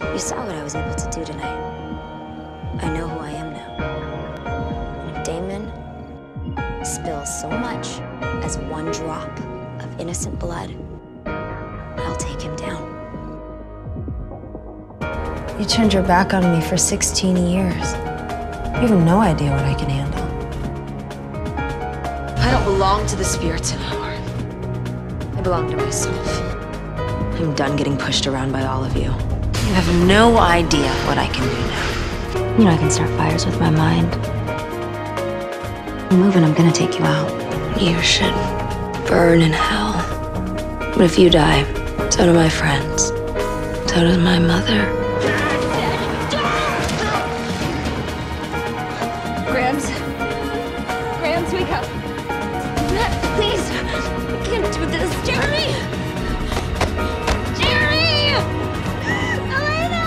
You saw what I was able to do tonight. I know who I am now. If Damon spills so much as one drop of innocent blood, I'll take him down. You turned your back on me for 16 years. You have no idea what I can handle. I don't belong to the spirits anymore. I belong to myself. I'm done getting pushed around by all of you. You have no idea what I can do now. You know I can start fires with my mind. I'm moving, I'm gonna take you out. You should burn in hell. But if you die, so do my friends. So does my mother. Grams, wake up. Please, I can't do this. Jeremy! Jeremy! Elena!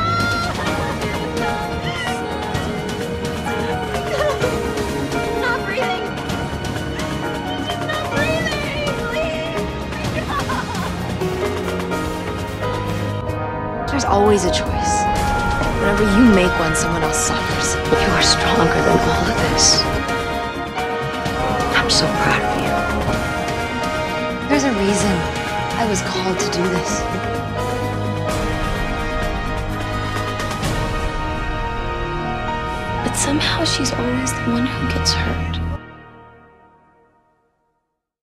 I'm not breathing. I'm not breathing, please. There's always a choice. Whenever you make one, someone else suffers. You are stronger than all of this. I'm so proud of you. There's a reason I was called to do this. But somehow she's always the one who gets hurt.